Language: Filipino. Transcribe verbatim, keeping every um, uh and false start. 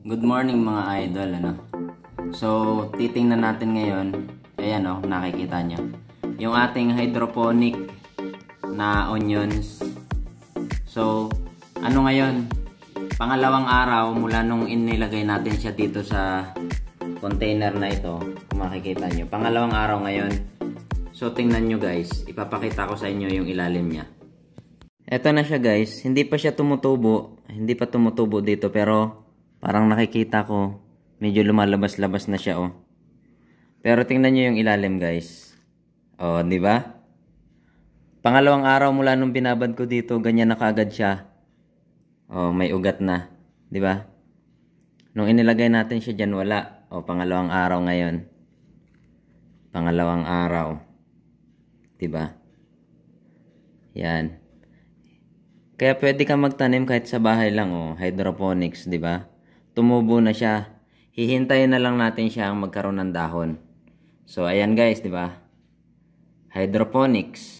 Good morning mga idol, ano? So, titingnan natin ngayon, ayan o, nakikita nyo, yung ating hydroponic na onions. So, ano ngayon? Pangalawang araw mula nung inilagay natin siya dito sa container na ito, kung makikita nyo. Pangalawang araw ngayon. So, tingnan nyo guys, ipapakita ko sa inyo yung ilalim niya. Eto na siya guys, hindi pa siya tumutubo, hindi pa tumutubo dito pero... Parang nakikita ko, medyo lumalabas-labas na siya, oh. Pero tingnan nyo yung ilalim, guys. Oh, di ba? Pangalawang araw mula nung binabad ko dito, ganyan na kaagad siya. Oh, may ugat na, di ba? Nung inilagay natin siya dyan, wala. Oh, pangalawang araw ngayon. Pangalawang araw. Di ba? Yan. Kaya pwede kang magtanim kahit sa bahay lang, oh. Hydroponics, di ba? Tumubo na siya. Hihintayin na lang natin siya ang magkaroon ng dahon. So ayan guys, 'di ba? Hydroponics.